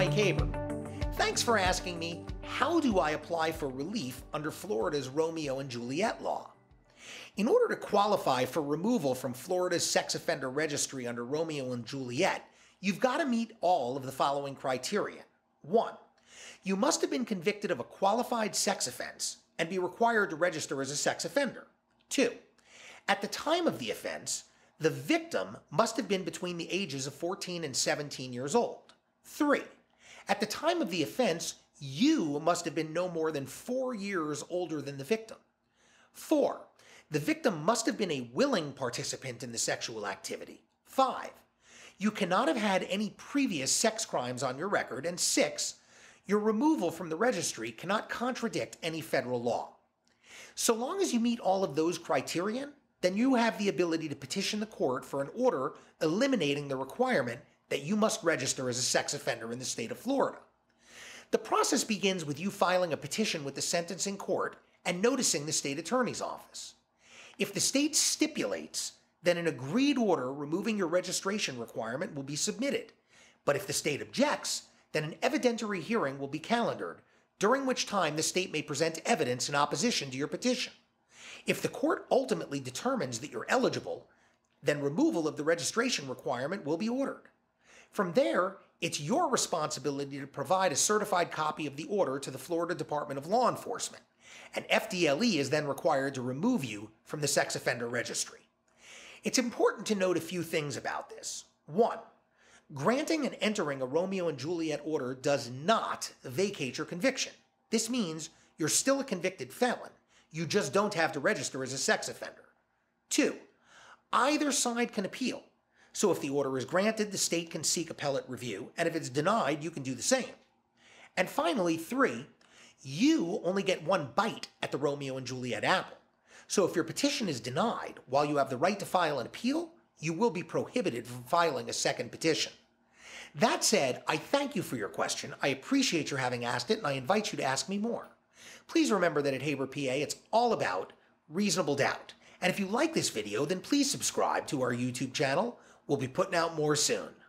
Mike Haber. Thanks for asking me, how do I apply for relief under Florida's Romeo and Juliet Law? In order to qualify for removal from Florida's sex offender registry under Romeo and Juliet, you've got to meet all of the following criteria. 1. You must have been convicted of a qualified sex offense and be required to register as a sex offender. 2. At the time of the offense, the victim must have been between the ages of 14 and 17 years old. 3. At the time of the offense, you must have been no more than 4 years older than the victim. 4. The victim must have been a willing participant in the sexual activity. 5. You cannot have had any previous sex crimes on your record. And 6. Your removal from the registry cannot contradict any federal law. So long as you meet all of those criteria, then you have the ability to petition the court for an order eliminating the requirement that you must register as a sex offender in the state of Florida. The process begins with you filing a petition with the sentencing court and noticing the state attorney's office. If the state stipulates, then an agreed order removing your registration requirement will be submitted. But if the state objects, then an evidentiary hearing will be calendared, during which time the state may present evidence in opposition to your petition. If the court ultimately determines that you're eligible, then removal of the registration requirement will be ordered. From there, it's your responsibility to provide a certified copy of the order to the Florida Department of Law Enforcement, and FDLE is then required to remove you from the sex offender registry. It's important to note a few things about this. 1. Granting and entering a Romeo and Juliet order does not vacate your conviction. This means you're still a convicted felon. You just don't have to register as a sex offender. 2. Either side can appeal. So if the order is granted, the state can seek appellate review, and if it's denied, you can do the same. And finally, 3. You only get one bite at the Romeo and Juliet apple. So if your petition is denied, while you have the right to file an appeal, you will be prohibited from filing a second petition. That said, I thank you for your question. I appreciate your having asked it, and I invite you to ask me more. Please remember that at Haber, PA, it's all about reasonable doubt. And if you like this video, then please subscribe to our YouTube channel. We'll be putting out more soon.